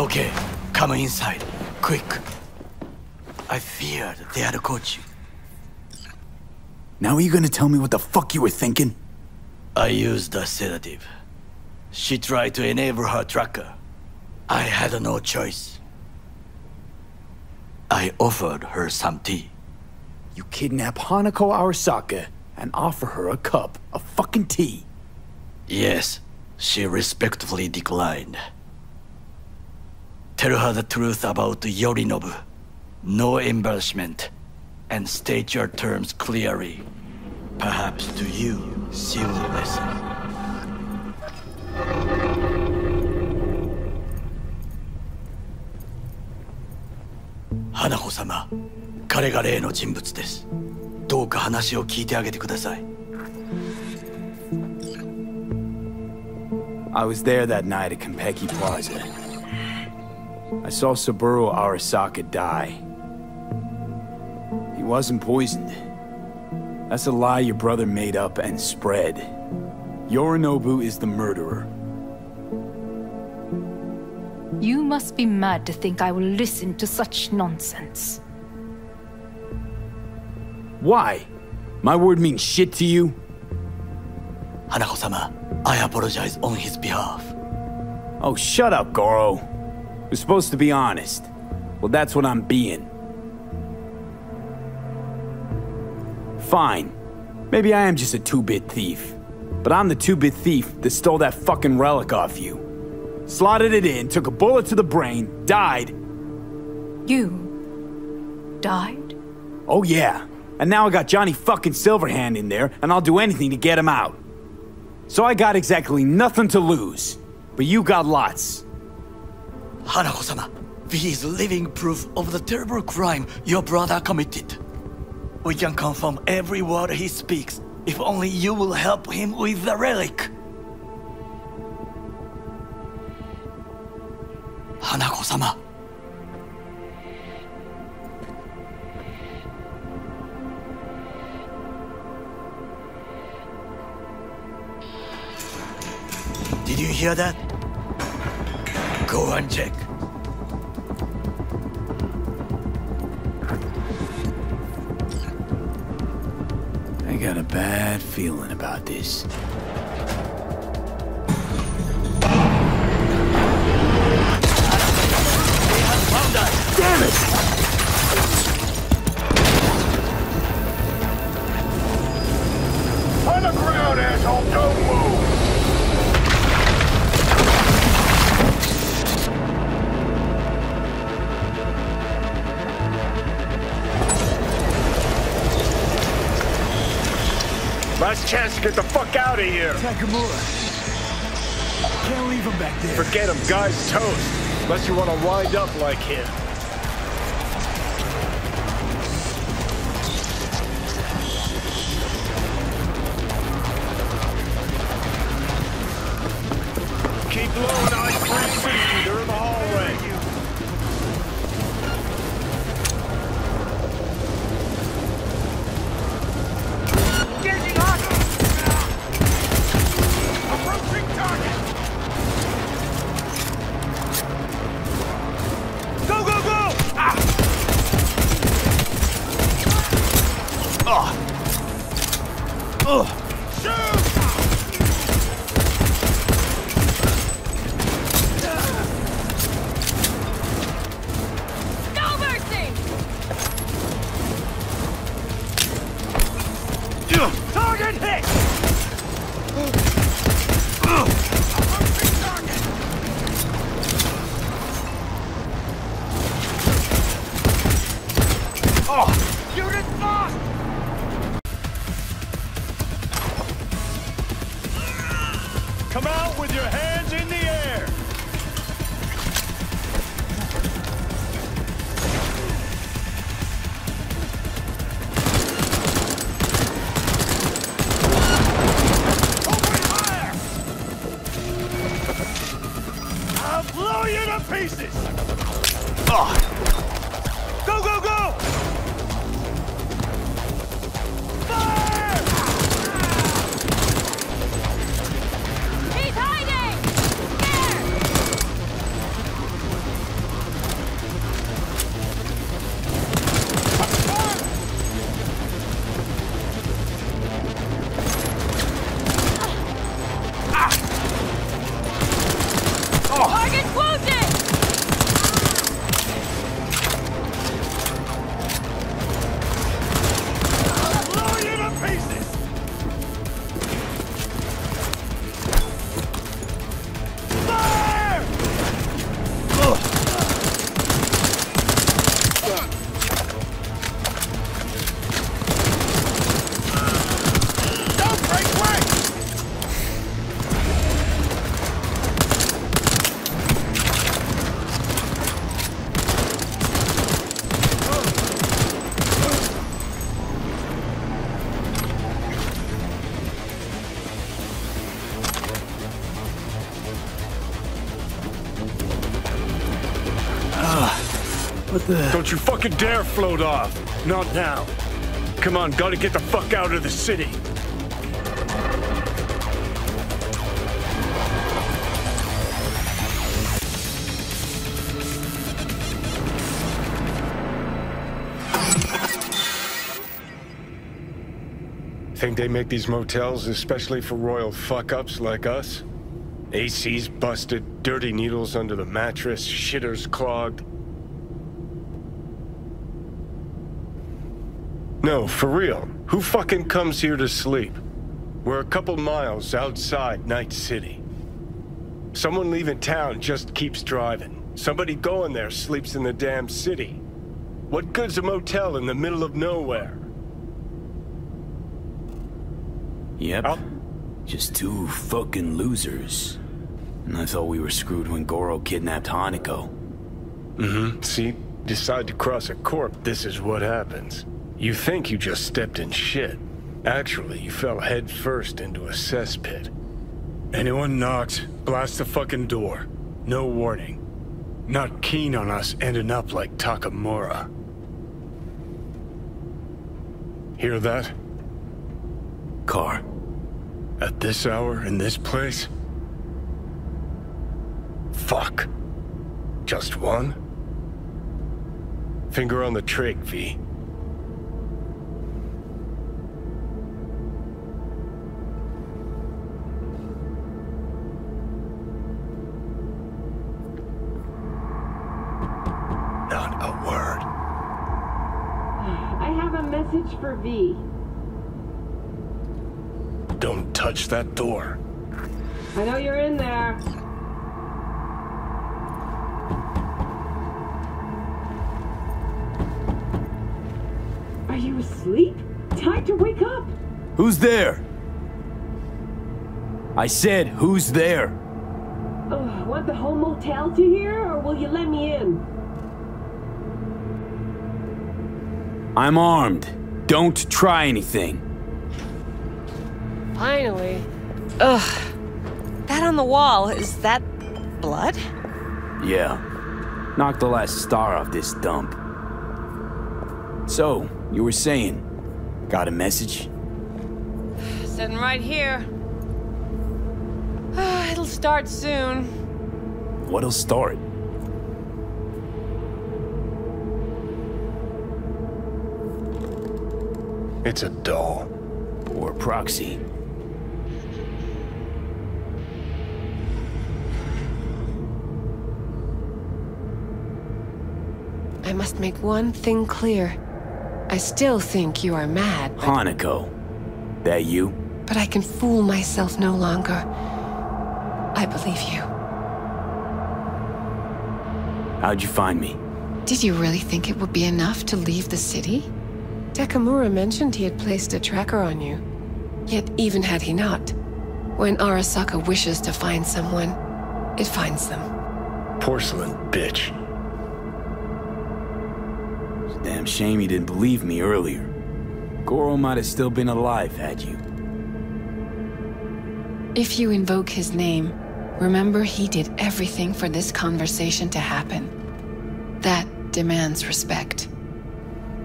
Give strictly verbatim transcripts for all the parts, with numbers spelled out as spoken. Okay, come inside. Quick. I feared they had caught you. Now are you gonna tell me what the fuck you were thinking? I used a sedative. She tried to enable her tracker. I had no choice. I offered her some tea. You kidnap Hanako Arasaka and offer her a cup of fucking tea. Yes, she respectfully declined. Tell her the truth about Yorinobu. No embarrassment. And state your terms clearly. Perhaps to you, she will listen. Hanako-sama,彼が例の人物です。どうか話を聞いてあげてください。 I was there that night at Konpeki Plaza. I saw Saburo Arasaka die. He wasn't poisoned. That's a lie your brother made up and spread. Yorinobu is the murderer. You must be mad to think I will listen to such nonsense. Why? My word means shit to you? Hanako-sama, I apologize on his behalf. Oh, shut up, Goro. You're supposed to be honest. Well, that's what I'm being. Fine. Maybe I am just a two-bit thief. But I'm the two-bit thief that stole that fucking relic off you. Slotted it in, took a bullet to the brain, died. You... died? Oh yeah. And now I got Johnny fucking Silverhand in there, and I'll do anything to get him out. So I got exactly nothing to lose. But you got lots. Hanako-sama, this is living proof of the terrible crime your brother committed. We can confirm every word he speaks, if only you will help him with the relic. Hanako-sama. Did you hear that? Go and check. I got a bad feeling about this. Damn it! On the ground, asshole! Don't last chance to get the fuck out of here! Takemura. Can't leave him back there. Forget him, guy's toast. Unless you want to wind up like him. Keep blowing on three sixty. They're in the hallway. What the? Don't you fucking dare float off. Not now. Come on, gotta get the fuck out of the city. Think they make these motels especially for royal fuck-ups like us? A C's busted, dirty needles under the mattress, shitters clogged. No, for real. Who fucking comes here to sleep? We're a couple miles outside Night City. Someone leaving town just keeps driving. Somebody going there sleeps in the damn city. What good's a motel in the middle of nowhere? Yep. I'll just two fucking losers. And I thought we were screwed when Goro kidnapped Hanako. Mm-hmm. See? Decide to cross a corp, this is what happens. You think you just stepped in shit. Actually, you fell head first into a cesspit. Anyone knocks, blast the fucking door. No warning. Not keen on us ending up like Takemura. Hear that? Car. At this hour, in this place? Fuck. Just one? Finger on the trigger, V. Not a word. I have a message for V. Don't touch that door. I know you're in there. Are you asleep? Time to wake up. Who's there? I said, who's there? Ugh, want the whole motel to hear, or will you let me in? I'm armed. Don't try anything. Finally. Ugh. That on the wall, is that blood? Yeah. Knocked the last star off this dump. So, you were saying, got a message? Sitting right here. It'll start soon. What'll start? It's a doll. Or a proxy. I must make one thing clear. I still think you are mad, but... Hanako. That you? But I can fool myself no longer. I believe you. How'd you find me? Did you really think it would be enough to leave the city? Takemura mentioned he had placed a tracker on you. Yet even had he not, when Arasaka wishes to find someone, it finds them. Porcelain bitch. Damn shame you didn't believe me earlier. Goro might have still been alive had you. If you invoke his name, remember he did everything for this conversation to happen. That demands respect.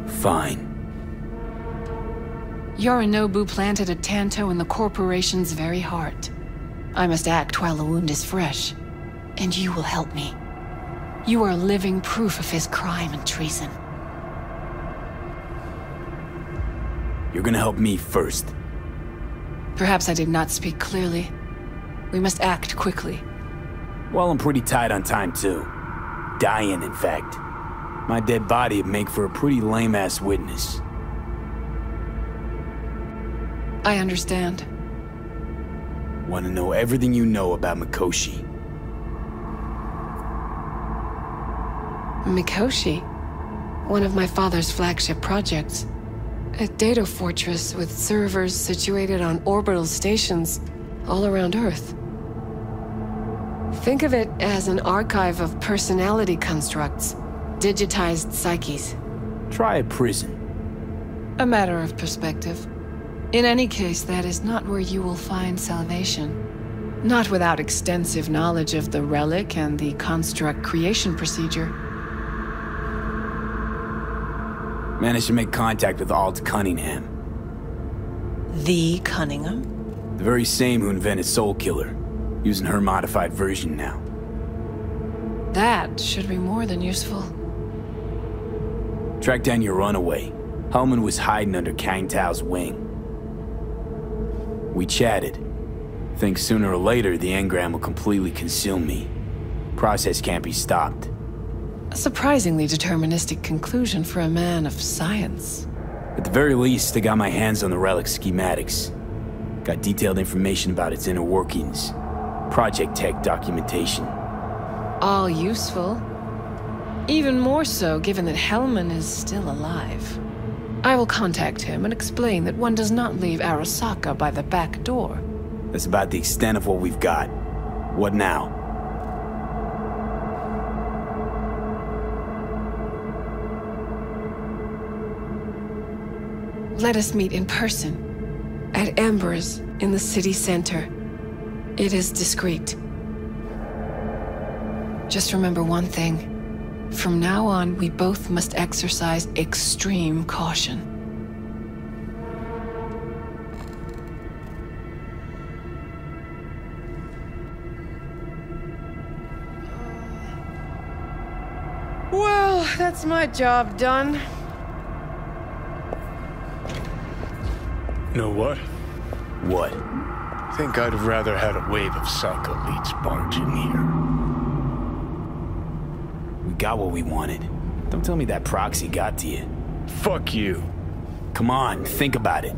Fine. Yorinobu planted a tanto in the corporation's very heart. I must act while the wound is fresh, and you will help me. You are living proof of his crime and treason. You're gonna help me first. Perhaps I did not speak clearly. We must act quickly. Well, I'm pretty tight on time, too. Dying, in fact. My dead body would make for a pretty lame-ass witness. I understand. Want to know everything you know about Mikoshi. Mikoshi? One of my father's flagship projects. A data fortress with servers situated on orbital stations all around Earth. Think of it as an archive of personality constructs, digitized psyches. Try a prison. A matter of perspective. In any case, that is not where you will find salvation. Not without extensive knowledge of the relic and the construct creation procedure. Managed to make contact with Alt Cunningham. The Cunningham? The very same who invented Soul Killer. Using her modified version now. That should be more than useful. Track down your runaway. Hellman was hiding under Kang Tao's wing. We chatted. Think sooner or later the engram will completely consume me. Process can't be stopped. A surprisingly deterministic conclusion for a man of science. At the very least, I got my hands on the relic schematics. Got detailed information about its inner workings. Project tech documentation. All useful. Even more so given that Hellman is still alive. I will contact him and explain that one does not leave Arasaka by the back door. That's about the extent of what we've got. What now? Let us meet in person, at Amber's, in the city center. It is discreet. Just remember one thing. From now on, we both must exercise extreme caution. Well, that's my job done. You know what? What? I think I'd have rather had a wave of psycho-leads barge in here. We got what we wanted. Don't tell me that proxy got to you. Fuck you. Come on, think about it.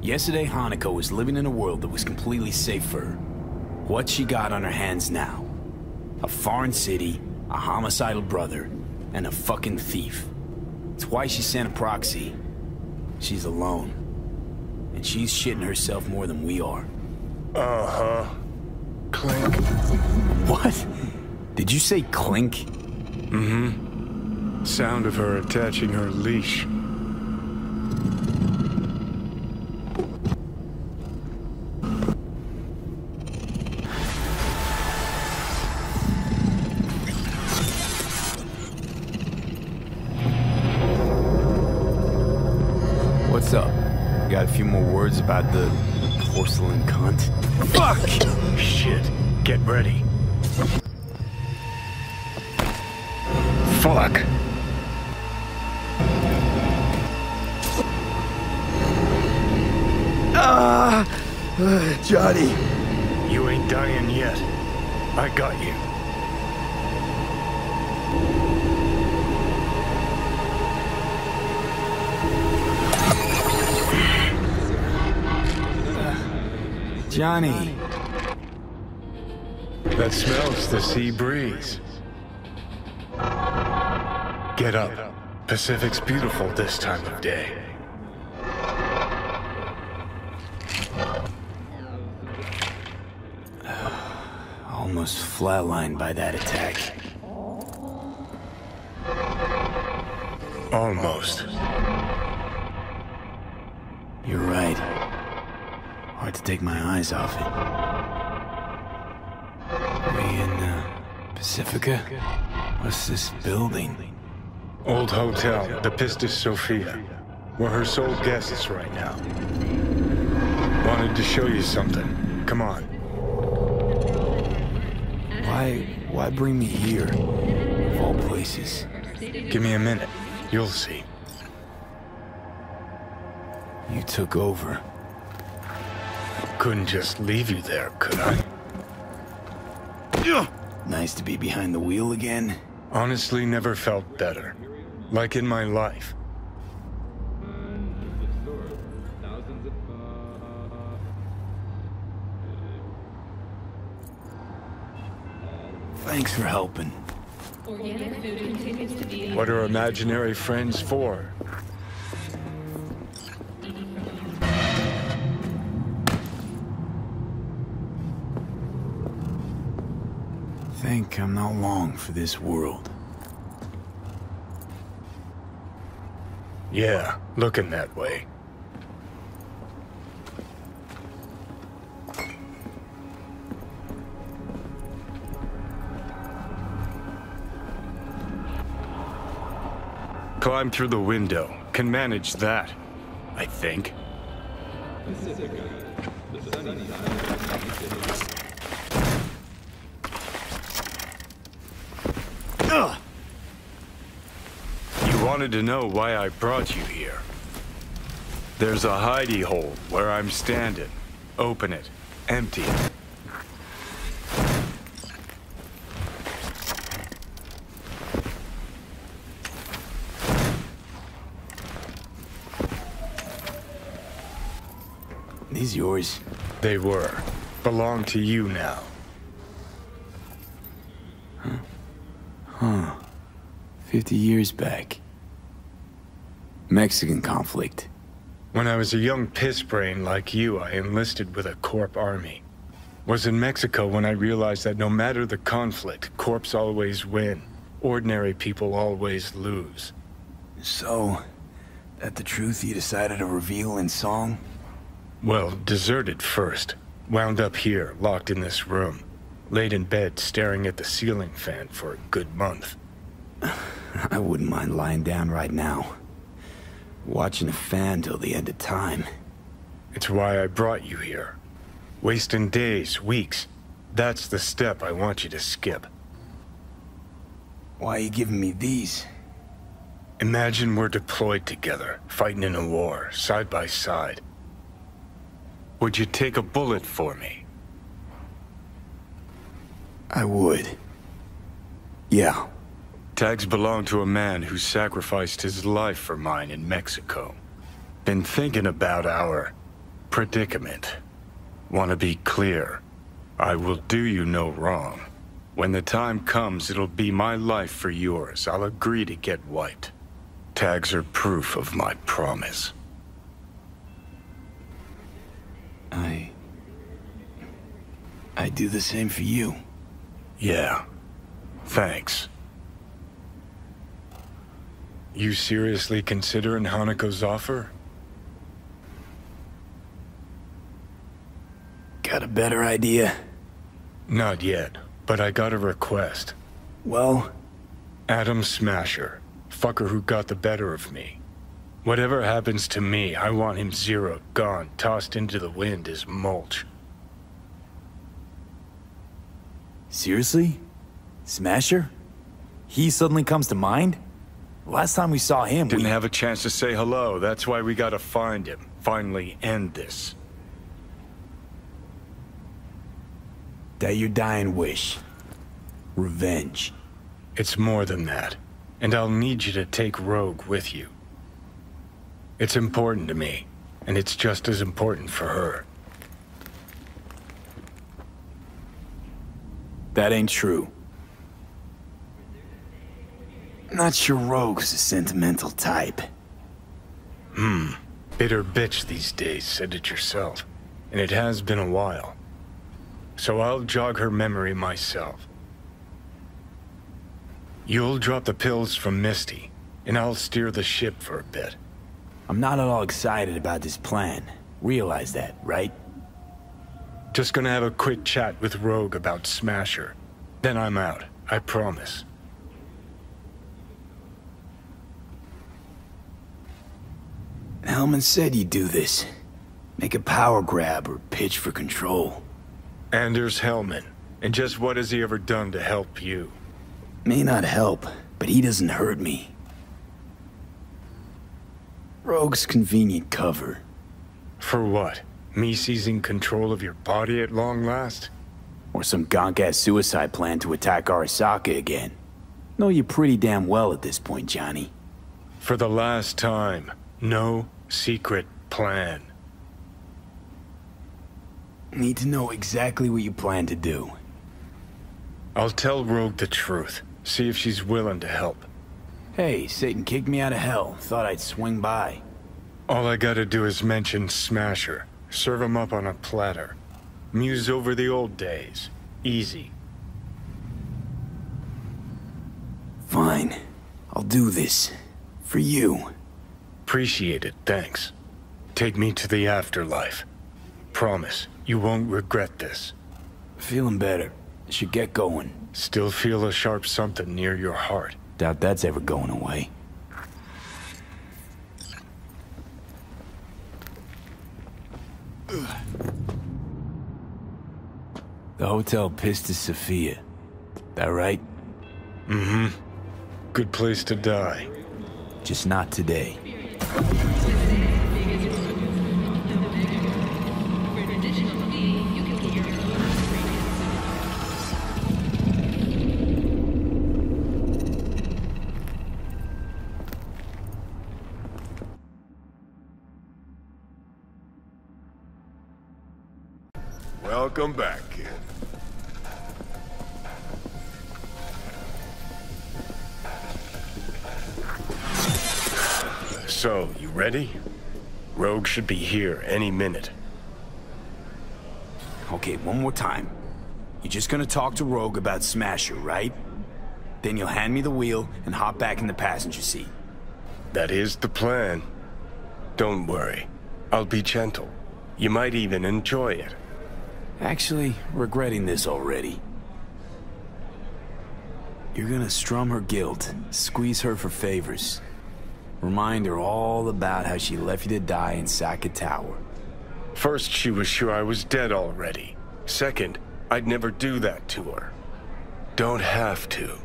Yesterday, Hanako was living in a world that was completely safe for her. What she got on her hands now? A foreign city, a homicidal brother, and a fucking thief. It's why she sent a proxy. She's alone. And she's shitting herself more than we are. Uh-huh. Clink. What? Did you say clink? Mm-hmm. Sound of her attaching her leash. Got a few more words about the porcelain cunt. Fuck! Shit. Get ready. Fuck. Ah! Uh, Johnny. You ain't dying yet. I got you. Johnny. That smells the sea breeze. Get up. Pacific's beautiful this time of day. Almost flatlined by that attack. Almost. You're right. Hard to take my eyes off it. Are we in uh, Pacifica? What's this building? Old hotel, the Pistis Sophia. We're her sole guests right now. Wanted to show you something. Come on. Why, why bring me here, of all places? Give me a minute. You'll see. You took over. Couldn't just leave you there, could I? Nice to be behind the wheel again. Honestly, never felt better. Like in my life. Thanks for helping. What are imaginary friends for? I think I'm not long for this world. Yeah, looking that way. Climb through the window. can manage that, I think. Ugh. You wanted to know why I brought you here. There's a hidey hole where I'm standing. Open it. Empty it. These yours? They were. Belong to you now. Huh. Huh. Fifty years back. Mexican conflict. When I was a young pissbrain like you, I enlisted with a corp army. Was in Mexico when I realized that no matter the conflict, corps always win. Ordinary people always lose. So, that the truth you decided to reveal in song? Well, deserted first. Wound up here, locked in this room. Laid in bed, staring at the ceiling fan for a good month. I wouldn't mind lying down right now. Watching a fan till the end of time. It's why I brought you here. Wasting days, weeks. That's the step I want you to skip. Why are you giving me these? Imagine we're deployed together, fighting in a war, side by side. Would you take a bullet for me? I would. Yeah. Tags belong to a man who sacrificed his life for mine in Mexico. Been thinking about our predicament. Want to be clear. I will do you no wrong. When the time comes, it'll be my life for yours. I'll agree to get wiped. Tags are proof of my promise. I... I do the same for you. Yeah. Thanks. You seriously considering Hanako's offer? Got a better idea? Not yet, but I got a request. Well? Adam Smasher. Fucker who got the better of me. Whatever happens to me, I want him zeroed, gone, tossed into the wind as mulch. Seriously? Smasher? He suddenly comes to mind? Last time we saw him, Didn't we... have a chance to say hello. That's why we gotta find him. Finally end this. That your dying wish. Revenge. It's more than that. And I'll need you to take Rogue with you. It's important to me. And it's just as important for her. That ain't true. Not sure Rogue's a sentimental type. Hmm. Bitter bitch these days, said it yourself. And it has been a while. So I'll jog her memory myself. You'll drop the pills from Misty, and I'll steer the ship for a bit. I'm not at all excited about this plan. Realize that, right? Just gonna have a quick chat with Rogue about Smasher. Then I'm out, I promise. Hellman said you'd do this. Make a power grab or pitch for control. Anders Hellman. And just what has he ever done to help you? May not help, but he doesn't hurt me. Rogue's convenient cover. For what? Me seizing control of your body at long last? Or some gonk-ass suicide plan to attack Arasaka again. Know you pretty damn well at this point, Johnny. For the last time. No secret plan. Need to know exactly what you plan to do. I'll tell Rogue the truth. See if she's willing to help. Hey, Satan kicked me out of hell. Thought I'd swing by. All I gotta do is mention Smasher. Serve him up on a platter. Muse over the old days. Easy. Fine. I'll do this. For you. Appreciate it, thanks. Take me to the afterlife. Promise, you won't regret this. Feeling better. Should get going. Still feel a sharp something near your heart. Doubt that's ever going away. The Hotel Pistis Sophia. That right? Mm-hmm. Good place to die. Just not today. Welcome back, kid. So, you ready? Rogue should be here any minute. Okay, one more time. You're just gonna talk to Rogue about Smasher, right? Then you'll hand me the wheel and hop back in the passenger seat. That is the plan. Don't worry. I'll be gentle. You might even enjoy it. Actually, regretting this already. You're gonna strum her guilt, squeeze her for favors. Remind her all about how she left you to die in Saka Tower. First, she was sure I was dead already. Second, I'd never do that to her. Don't have to.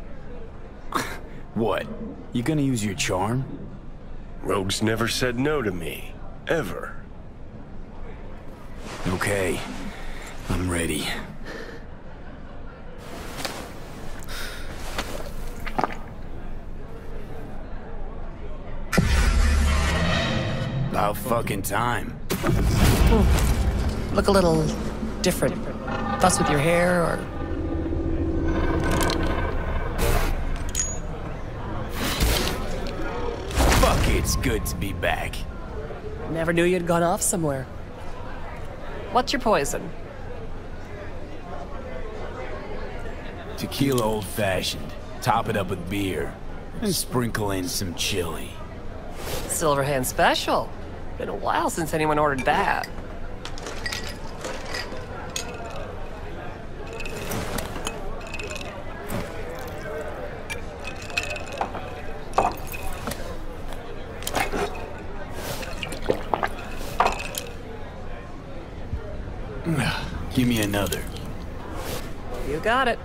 What? You gonna use your charm? Rogue's never said no to me. Ever. Okay. I'm ready. About fucking time. Hmm. Look a little different. Fuss with your hair or... Fuck, it's good to be back. Never knew you'd gone off somewhere. What's your poison? Tequila old-fashioned, top it up with beer, and sprinkle in some chili. Silverhand special. Been a while since anyone ordered that. Give me another. You got it.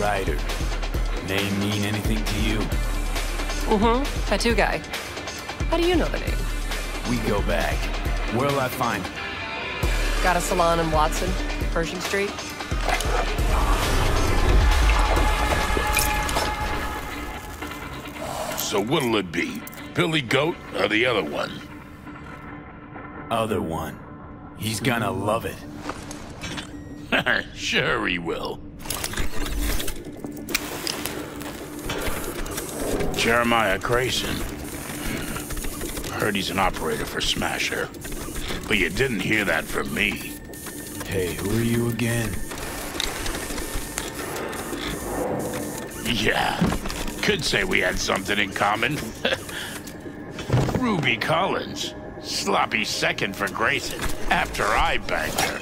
Rider. Name mean anything to you? Mm-hmm. Tattoo guy. How do you know the name? We go back. Where'll I find you? Got a salon in Watson, Pershing Street. So what'll it be? Billy Goat or the other one? Other one. He's gonna love it. Sure he will. Jeremiah Grayson. I heard he's an operator for Smasher. But you didn't hear that from me. Hey, who are you again? Yeah, could say we had something in common. Ruby Collins. Sloppy second for Grayson after I banged her.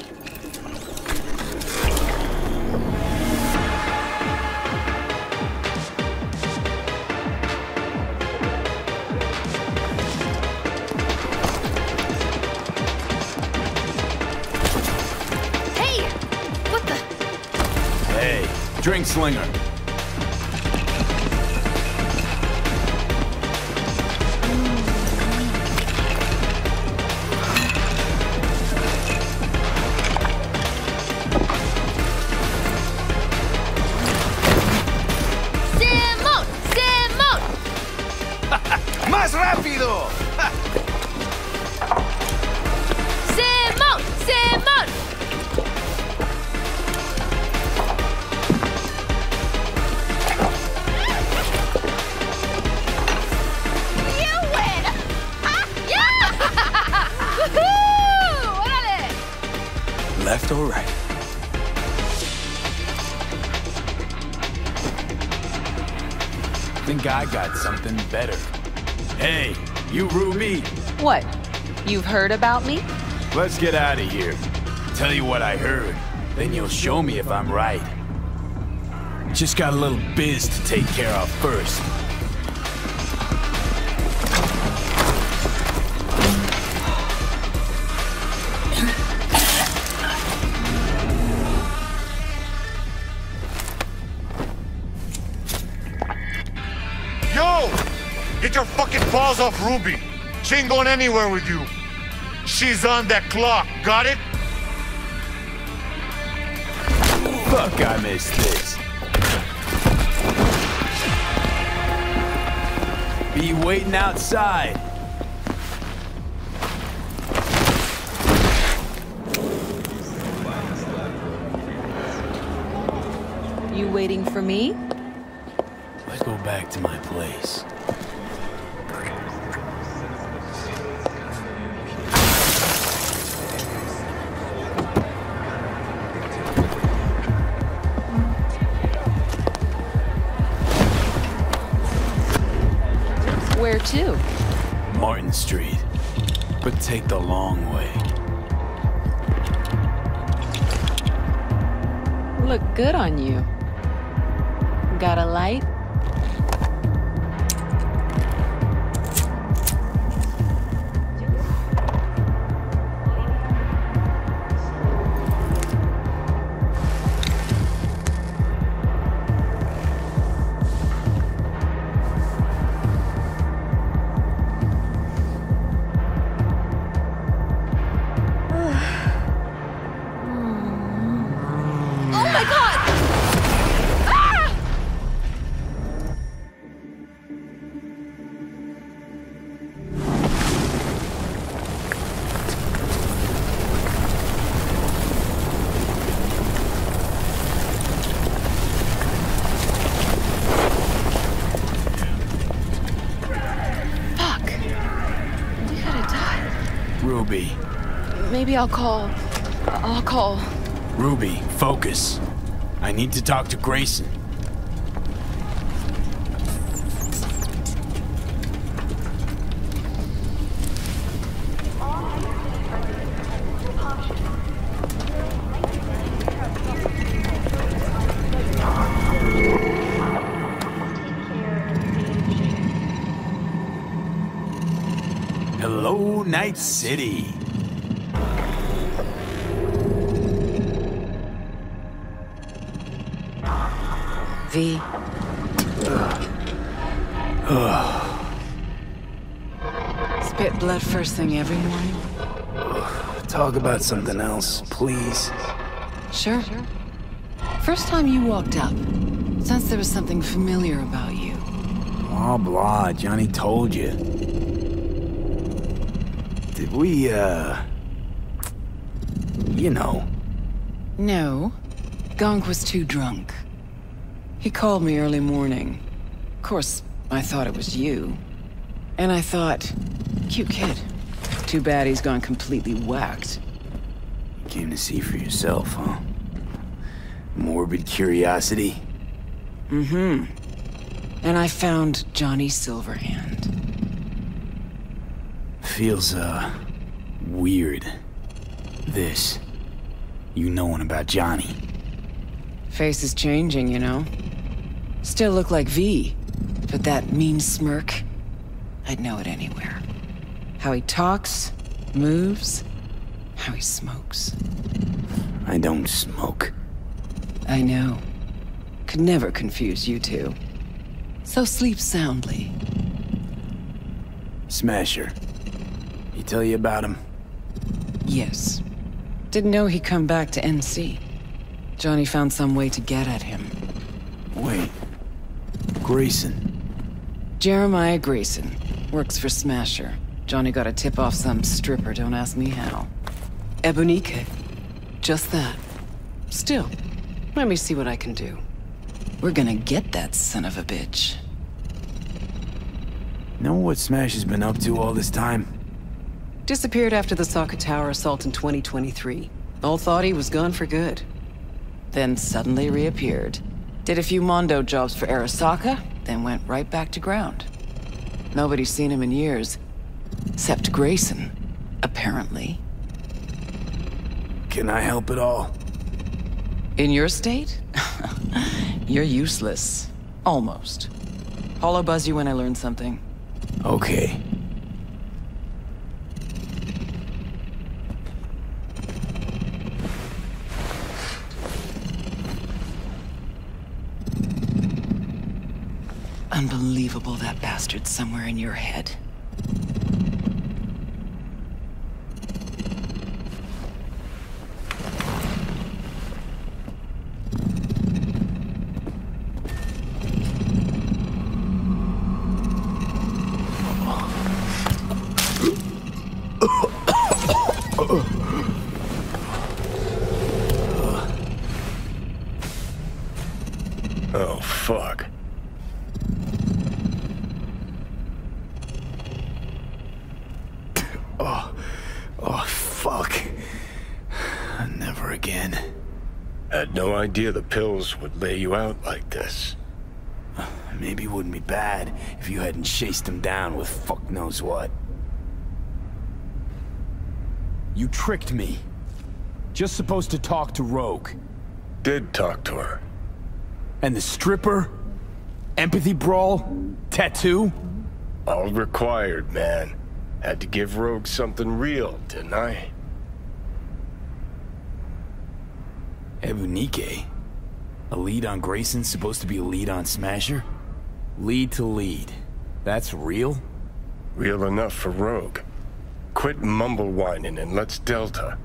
Drink slinger. think I got something better. Hey, you Ruby! What? You've heard about me? Let's get out of here. Tell you what I heard, then you'll show me if I'm right. Just got a little biz to take care of first. Get your fucking paws off Ruby. She ain't going anywhere with you. She's on that clock, got it? Fuck, I missed this. Be waiting outside. You waiting for me? Let's go back to my place. Where to? Martin Street, but take the long way. Look good on you. Got a light? Maybe I'll call. I'll call. Ruby, focus. I need to talk to Grayson. Hello, Night City. V. Spit blood first thing every morning. Talk about something else, please. Sure. First time you walked up, since there was something familiar about you. Blah blah, Johnny told you. Did we, uh... you know. No. Gonk was too drunk. He called me early morning. Of course, I thought it was you. And I thought, cute kid. Too bad he's gone completely whacked. You came to see for yourself, huh? Morbid curiosity? Mm-hmm. And I found Johnny Silverhand. Feels, uh, weird. This. You knowing about Johnny. Face is changing, you know. Still look like V, but that mean smirk, I'd know it anywhere. How he talks, moves, how he smokes. I don't smoke. I know. Could never confuse you two. So sleep soundly. Smasher. He tell you about him? Yes. Didn't know he'd come back to N C. Johnny found some way to get at him. Wait. Grayson. Jeremiah Grayson. Works for Smasher. Johnny got a tip off some stripper, don't ask me how. Ebunique. Just that. Still, let me see what I can do. We're gonna get that son of a bitch. Know what Smasher's been up to all this time? Disappeared after the Saka Tower assault in twenty twenty-three. All thought he was gone for good. Then suddenly reappeared. Did a few Mondo jobs for Arasaka, then went right back to ground. Nobody's seen him in years, except Grayson, apparently. Can I help at all? In your state? You're useless. Almost. I'll buzz you when I learn something. Okay. Unbelievable, that bastard's somewhere in your head. Idea the pills would lay you out like this. Maybe it wouldn't be bad if you hadn't chased him down with fuck knows what. You tricked me. Just supposed to talk to Rogue. Did talk to her. And the stripper? Empathy brawl? Tattoo? All required, man. Had to give Rogue something real, didn't I? Ebunique? A lead on Grayson supposed to be a lead on Smasher? Lead to lead. That's real? Real enough for Rogue. Quit mumble whining and let's Delta.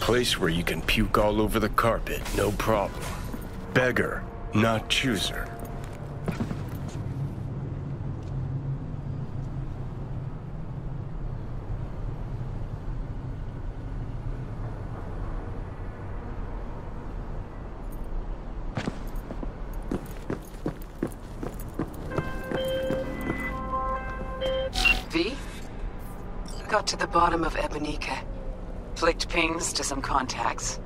Place where you can puke all over the carpet, no problem. Beggar, not chooser. V? Got to the bottom of Ebunique. Flicked pings to some contacts.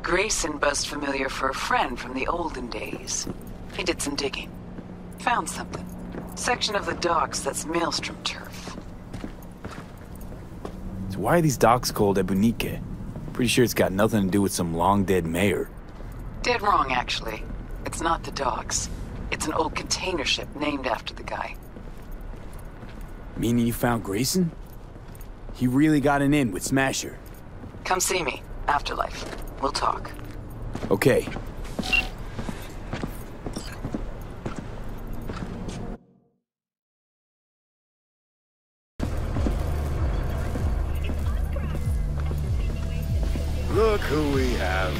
Grayson buzzed familiar for a friend from the olden days. He did some digging. Found something. Section of the docks that's Maelstrom turf. So why are these docks called Ebunique? Pretty sure it's got nothing to do with some long-dead mayor. Dead wrong, actually. It's not the docks. It's an old container ship named after the guy. Meaning you found Grayson? He really got an in with Smasher. Come see me. Afterlife. We'll talk. Okay. Look who we have.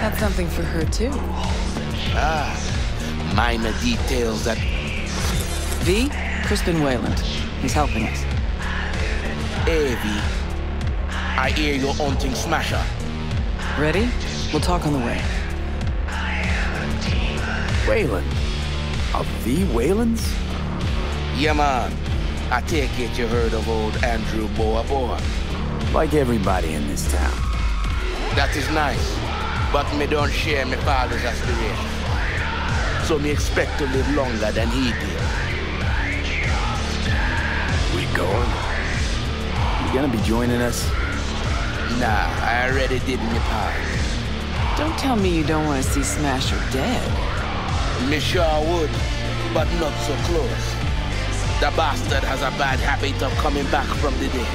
That's something for her, too. Ah, minor details that... V, Crispin Wayland. He's helping us. Hey, V. I hear you're haunting Smasher. Ready? We'll talk on the way. Wayland? Of the Waylands? Yeah, man. I take it you heard of old Andrew Boa Boa. Like everybody in this town. That is nice, but me don't share my father's aspirations. So me expect to live longer than he did. We going? You gonna be joining us? Nah, I already did my part. Don't tell me you don't want to see Smasher dead. Me sure would, but not so close. The bastard has a bad habit of coming back from the dead.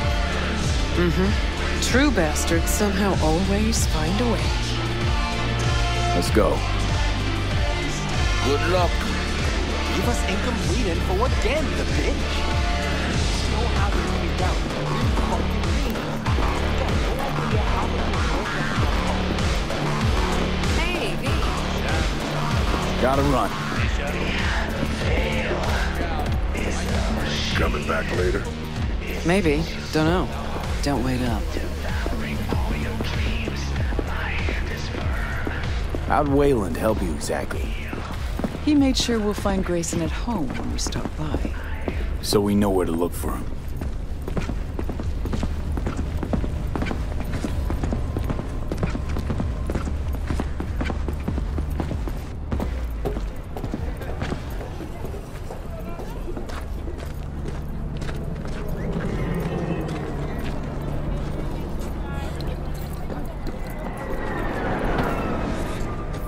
Mm-hmm. True bastards somehow always find a way. Let's go. Good luck. Leave us incomplete and for what damn the bitch? You know how to figure out. gotta run. Coming back later? Maybe. Don't know. Don't wait up. How'd Wayland help you exactly? He made sure we'll find Grayson at home when we stop by. So we know where to look for him.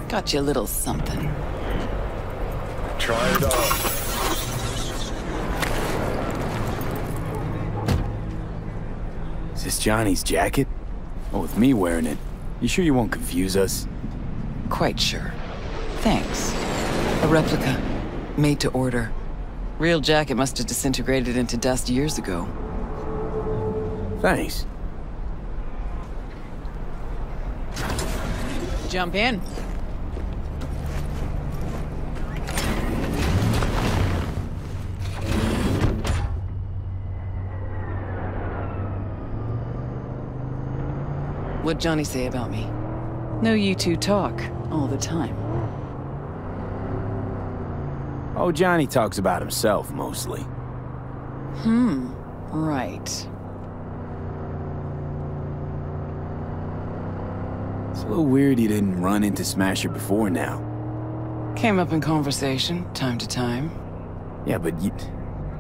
Got you a little something. Try it out. Is this Johnny's jacket? Oh, with me wearing it. You sure you won't confuse us? Quite sure. Thanks. A replica. Made to order. Real jacket must have disintegrated into dust years ago. Thanks. Jump in. What'd Johnny say about me? No, you two talk all the time. Oh, Johnny talks about himself, mostly. Hmm, right. It's a little weird you didn't run into Smasher before now. Came up in conversation, time to time. Yeah, but you,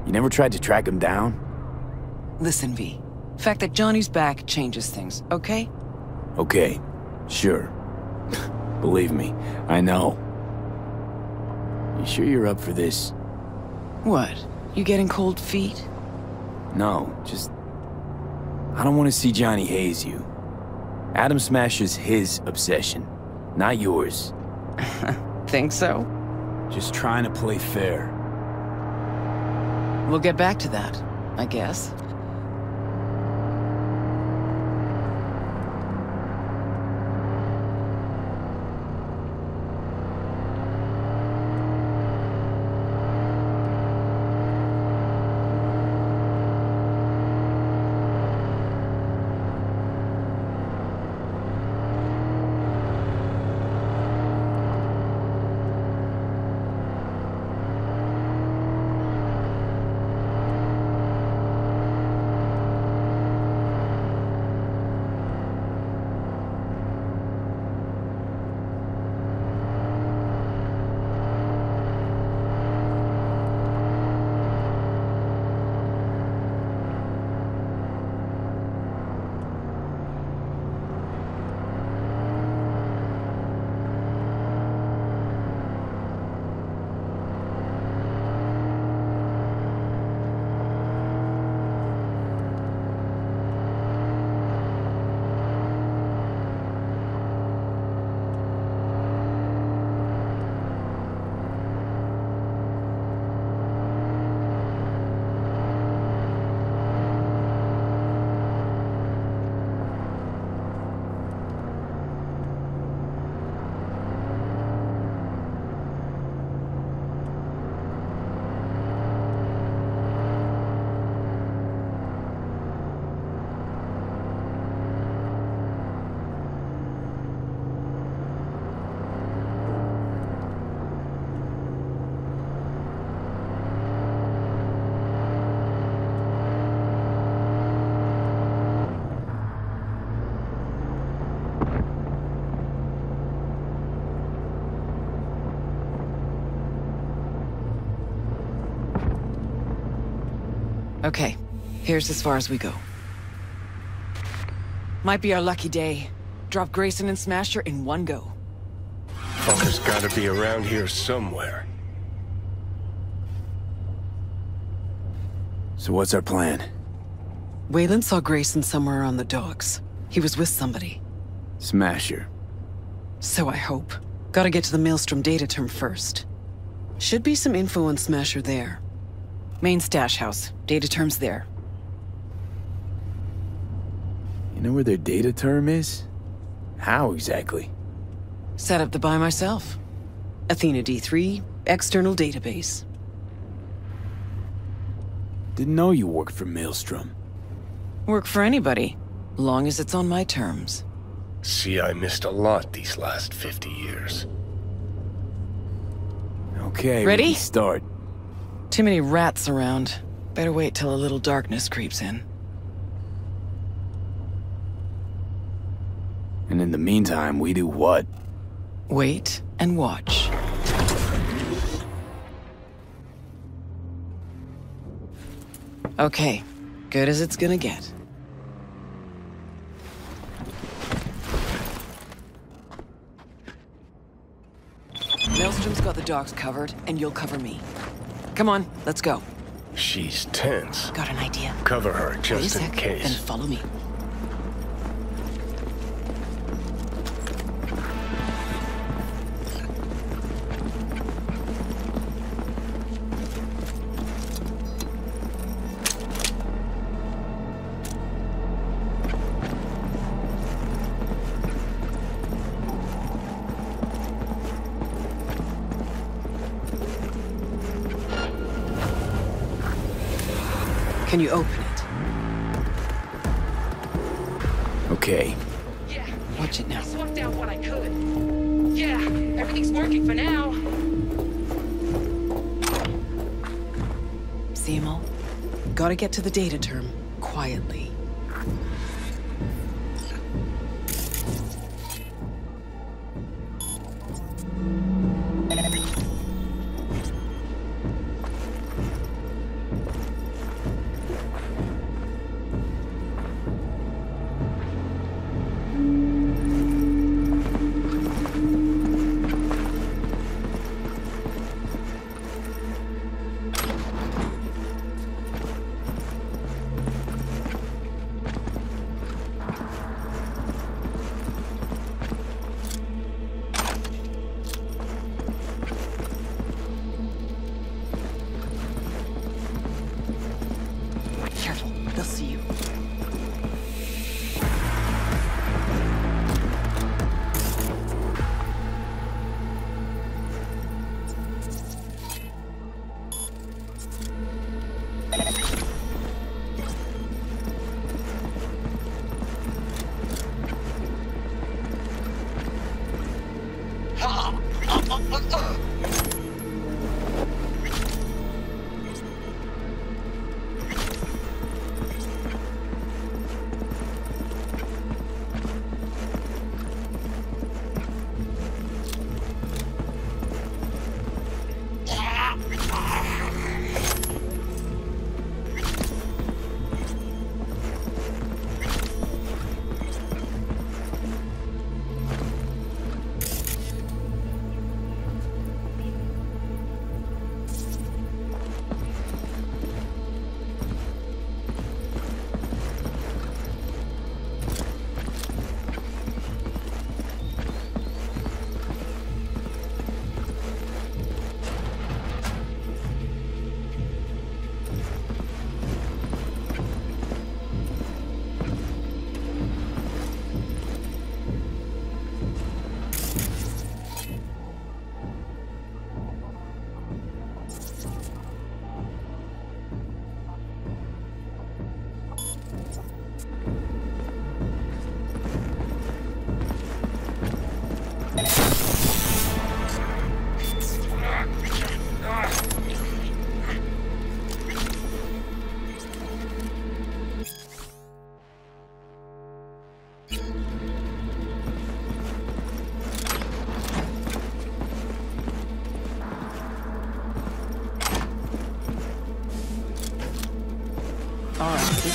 you never tried to track him down? Listen, V. The fact that Johnny's back changes things, okay? Okay, sure. Believe me, I know. You sure you're up for this? What? You getting cold feet? No, just... I don't want to see Johnny haze you. Adam Smasher's his obsession, not yours. Think so? Just trying to play fair. We'll get back to that, I guess. Okay, here's as far as we go. Might be our lucky day. Drop Grayson and Smasher in one go. Fucker's gotta be around here somewhere. So what's our plan? Wayland saw Grayson somewhere on the docks. He was with somebody. Smasher. So I hope. Gotta get to the Maelstrom data term first. Should be some info on Smasher there. Main stash house. Data term's there. You know where their data term is? How exactly? Set up the buy myself. Athena D three, external database. Didn't know you worked for Maelstrom. Work for anybody, long as it's on my terms. See, I missed a lot these last fifty years. Okay, ready? We can start. Too many rats around. Better wait till a little darkness creeps in. And in the meantime, we do what? Wait and watch. Okay, good as it's gonna get. Maelstrom's got the docks covered, and you'll cover me. Come on, let's go. She's tense. Got an idea. Cover her, just in case. Then follow me. Can you open it? Okay. Yeah. Watch it now. I swapped out what I could. Yeah, everything's working for now. See him all? Gotta get to the data term quietly.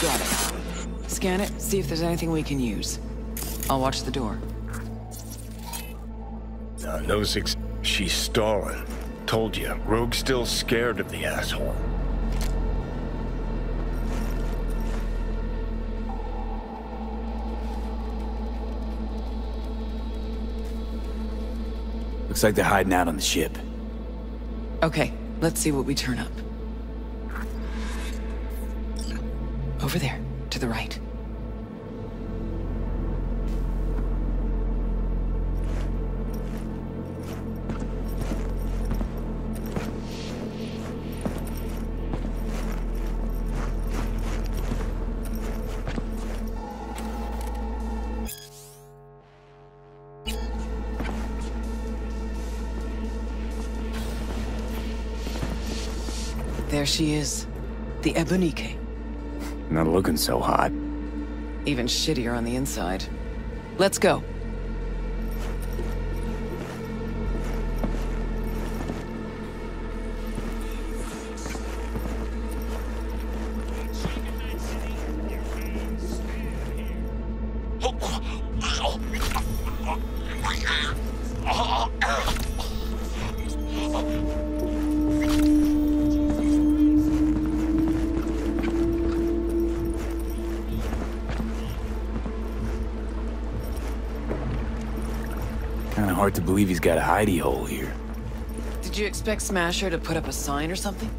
Got it. Scan it, see if there's anything we can use. I'll watch the door. Uh, no six. She's stalling. Told you, Rogue's still scared of the asshole. Looks like they're hiding out on the ship. Okay, let's see what we turn up. Over there, to the right. There she is. The Ebunique. Not looking so hot. Even shittier on the inside. Let's go. Hard to believe he's got a hidey hole here. Did you expect Smasher to put up a sign or something?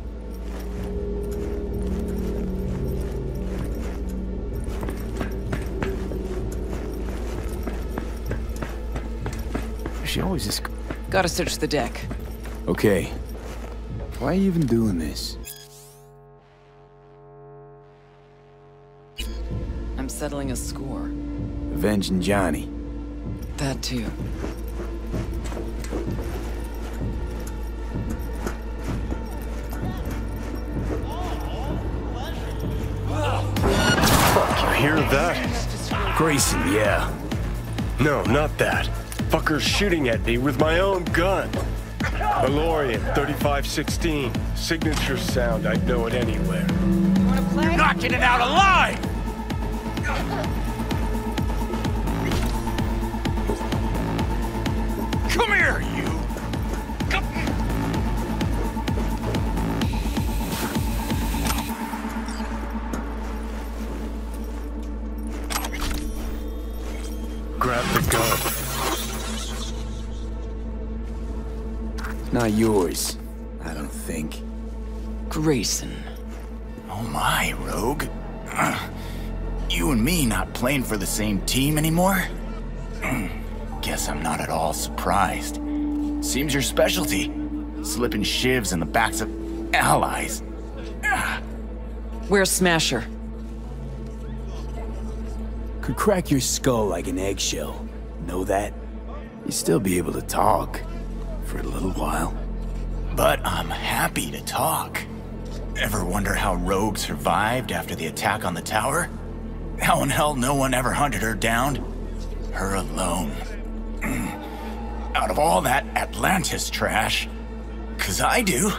She always just... Gotta search the deck. Okay. Why are you even doing this? I'm settling a score. Avenging Johnny. That too. Hear that? Grayson, yeah. No, not that. Fucker's shooting at me with my own gun. Valorian, thirty-five sixteen. Signature sound, I'd know it anywhere. You wanna play? You're not getting out alive! Come here, you! Not yours, I don't think. Grayson. Oh my, Rogue. Uh, you and me not playing for the same team anymore? Guess I'm not at all surprised. Seems your specialty. Slipping shivs in the backs of allies. Where's Smasher? Could crack your skull like an eggshell. Know that? You'd still be able to talk. For a little while. But I'm happy to talk. Ever wonder how Rogue survived after the attack on the tower? How in hell no one ever hunted her down? Her alone. Out of all that Atlantis trash. 'Cause I do.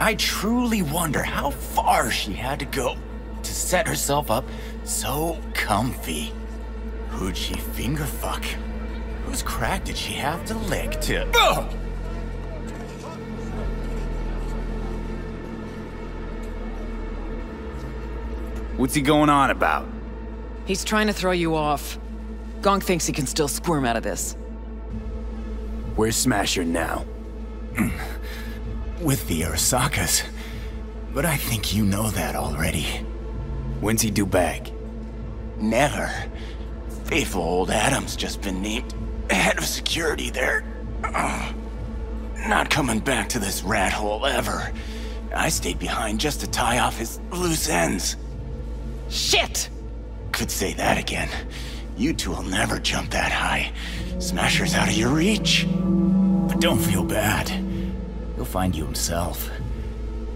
I truly wonder how far she had to go to set herself up so comfy. Who'd she finger fuck? Whose crack did she have to lick to... Ugh! What's he going on about? He's trying to throw you off. Gong thinks he can still squirm out of this. Where's Smasher now? With the Arasakas. But I think you know that already. When's he due back? Never. Faithful old Adam's just been named head of security there. Uh, not coming back to this rat hole ever. I stayed behind just to tie off his loose ends. Shit! Could say that again. You two will never jump that high. Smasher's out of your reach. But don't feel bad. He'll find you himself.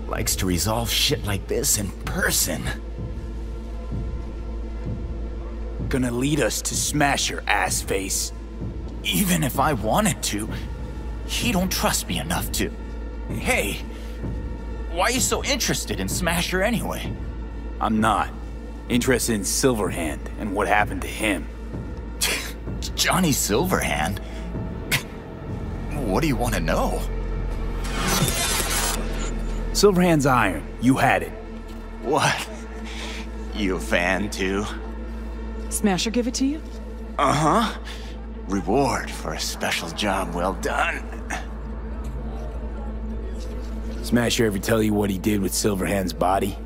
Likes to resolve shit like this in person. Gonna lead us to Smasher, assface. Even if I wanted to, he don't trust me enough to. Hey, why are you so interested in Smasher anyway? I'm not. Interested in Silverhand and what happened to him. Johnny Silverhand? What do you want to know? Silverhand's iron. You had it. What? You a fan too? Smasher give it to you? Uh-huh. Reward for a special job well done. Smasher ever tell you what he did with Silverhand's body?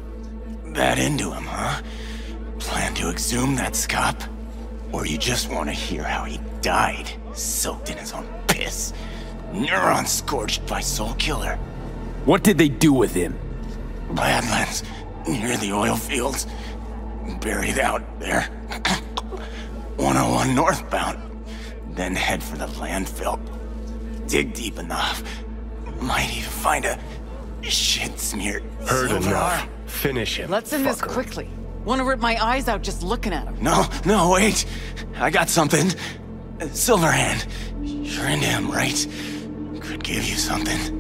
That into him, huh? Plan to exhume that scop? Or you just want to hear how he died, soaked in his own piss, neurons scorched by Soul Killer. What did they do with him? Badlands, near the oil fields. Buried out there. one oh one northbound. Then head for the landfill. Dig deep enough. Might even find a Shit smeared. Heard so enough. Far. Finish him. Let's end fucker. This quickly. Want to rip my eyes out just looking at him. No, no, wait. I got something. Uh, Silverhand. You're into him, right? Could give you something.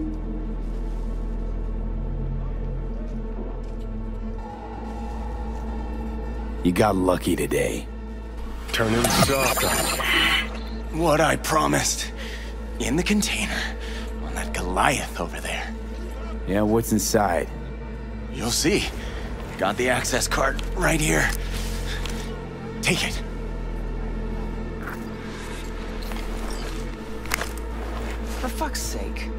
You got lucky today. Turning soft on you. What I promised. In the container. On that Goliath over there. Yeah, what's inside? You'll see. Got the access card right here. Take it. For fuck's sake.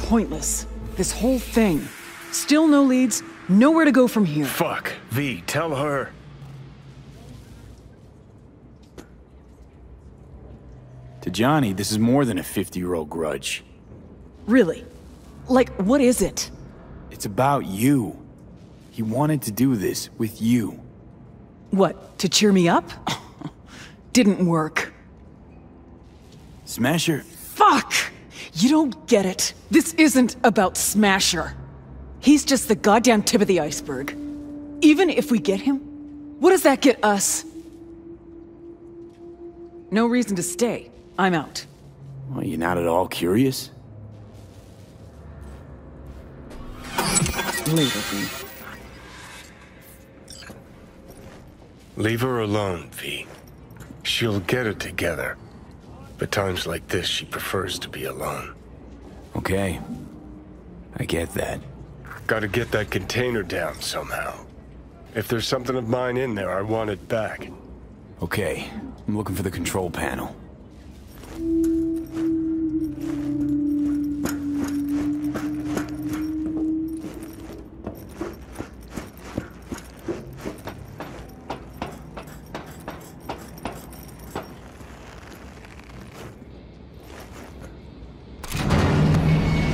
Pointless. This whole thing. Still no leads, nowhere to go from here. Fuck. V, tell her. To Johnny, this is more than a fifty-year-old grudge. Really? Like, what is it? It's about you. He wanted to do this with you. What, to cheer me up? Didn't work. Smasher. Fuck! You don't get it. This isn't about Smasher. He's just the goddamn tip of the iceberg. Even if we get him, what does that get us? No reason to stay. I'm out. Well, you're not at all curious? Leave her, V. Leave her alone, V. She'll get it together. But times like this, she prefers to be alone. Okay. I get that. Gotta get that container down somehow. If there's something of mine in there, I want it back. Okay. I'm looking for the control panel.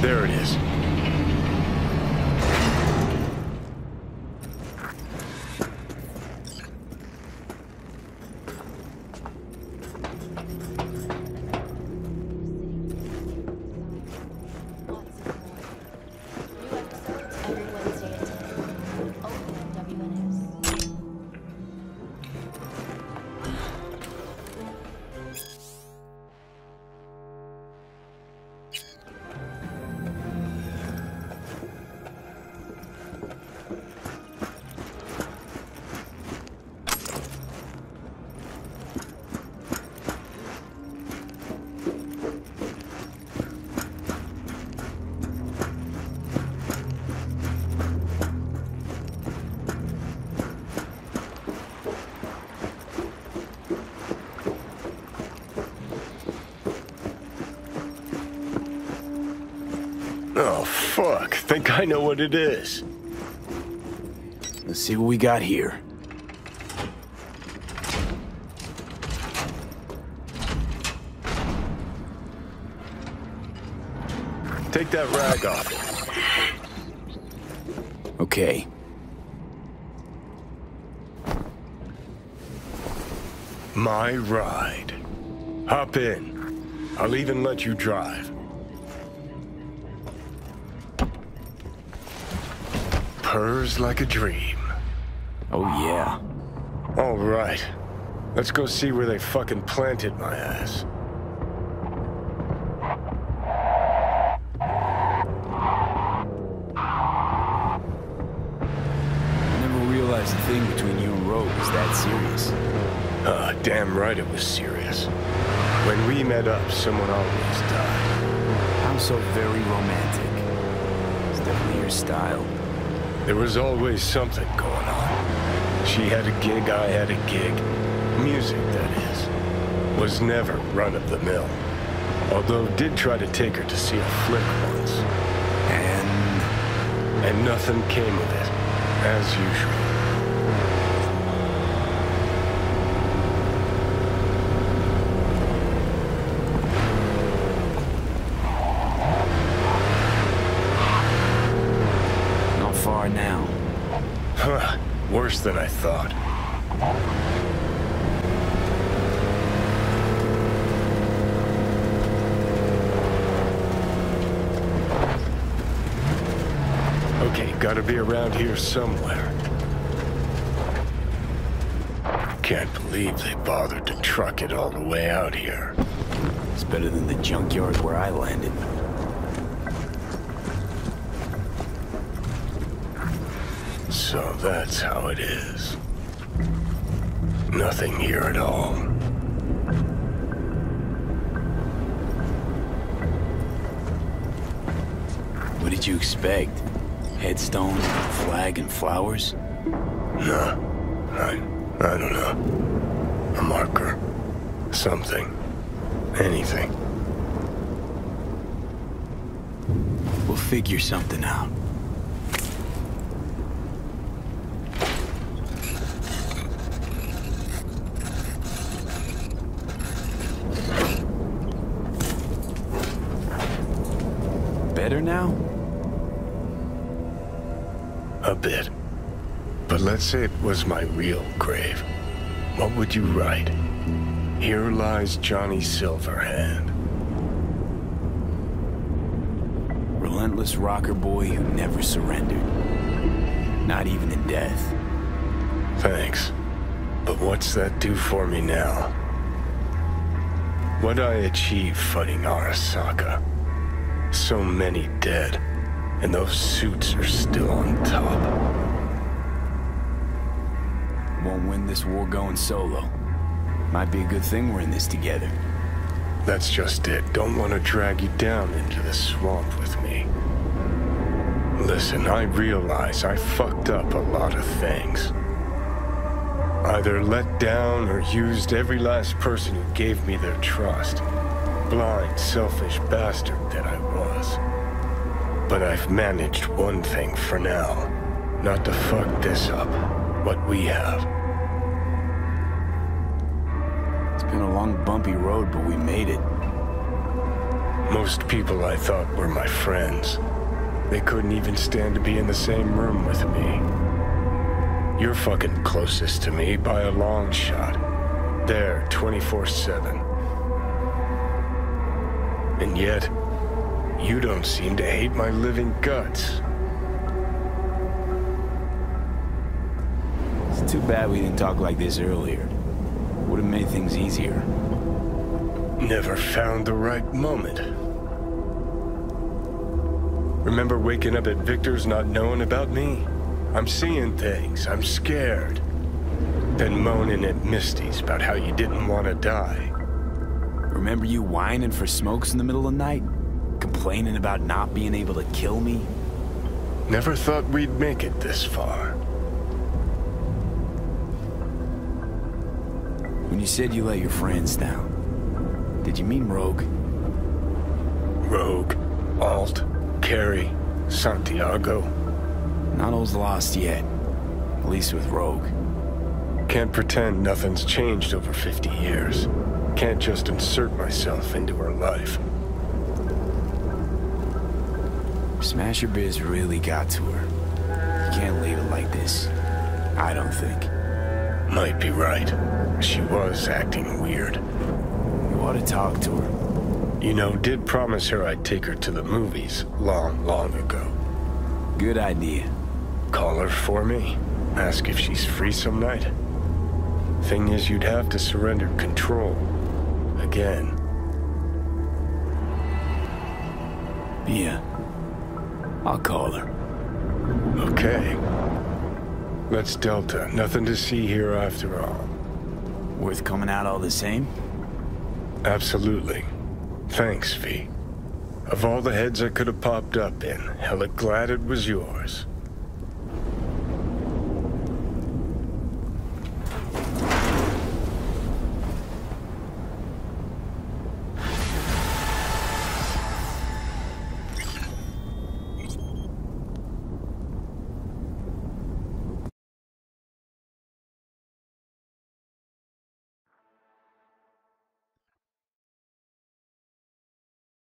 There it is. Think I know what it is. Let's see what we got here. Take that rag off. Okay. My ride. Hop in. I'll even let you drive. Purrs like a dream. Oh, yeah. All right. Let's go see where they fucking planted my ass. I never realized the thing between you and Rogue was that serious. Ah, uh, damn right it was serious. When we met up, someone always died. I'm so very romantic. It's definitely your style. There was always something going on. She had a gig, I had a gig. Music, that is. Was never run-of-the-mill. Although did try to take her to see a flick once. And... And nothing came of it, as usual. Than I thought. Okay, gotta be around here somewhere. Can't believe they bothered to truck it all the way out here. It's better than the junkyard where I landed. So that's how it is. Nothing here at all. What did you expect? Headstones, flag, and flowers? No, I, I don't know. A marker, something, anything. We'll figure something out. Better now? A bit. But let's say it was my real grave. What would you write? Here lies Johnny Silverhand. Relentless rocker boy who never surrendered. Not even in death. Thanks. But what's that do for me now? What I achieved fighting Arasaka. So many dead. And those suits are still on top. Won't win this war going solo. Might be a good thing we're in this together. That's just it. Don't want to drag you down into the swamp with me. Listen, I realize I fucked up a lot of things. Either let down or used every last person who gave me their trust. Blind, selfish bastard that I was. But I've managed one thing for now. Not to fuck this up, what we have. It's been a long, bumpy road, but we made it. Most people I thought were my friends. They couldn't even stand to be in the same room with me. You're fucking closest to me by a long shot. There, twenty-four seven. And yet... you don't seem to hate my living guts. It's too bad we didn't talk like this earlier. Would have made things easier. Never found the right moment. Remember waking up at Victor's not knowing about me? I'm seeing things, I'm scared. Then moaning at Misty's about how you didn't want to die. Remember you whining for smokes in the middle of the night? Complaining about not being able to kill me? Never thought we'd make it this far. When you said you let your friends down, did you mean Rogue? Rogue, Alt, Carrie, Santiago. Not all's lost yet, at least with Rogue. Can't pretend nothing's changed over fifty years. Can't just insert myself into her life. Smasher biz really got to her. You can't leave it like this. I don't think. Might be right. She was acting weird. You ought to talk to her. You know, did promise her I'd take her to the movies long, long ago. Good idea. Call her for me. Ask if she's free some night. Thing is, you'd have to surrender control. Again. Yeah. I'll call her. Okay. That's Delta. Nothing to see here after all. Worth coming out all the same? Absolutely. Thanks, V. Of all the heads I could have popped up in, hella glad it was yours.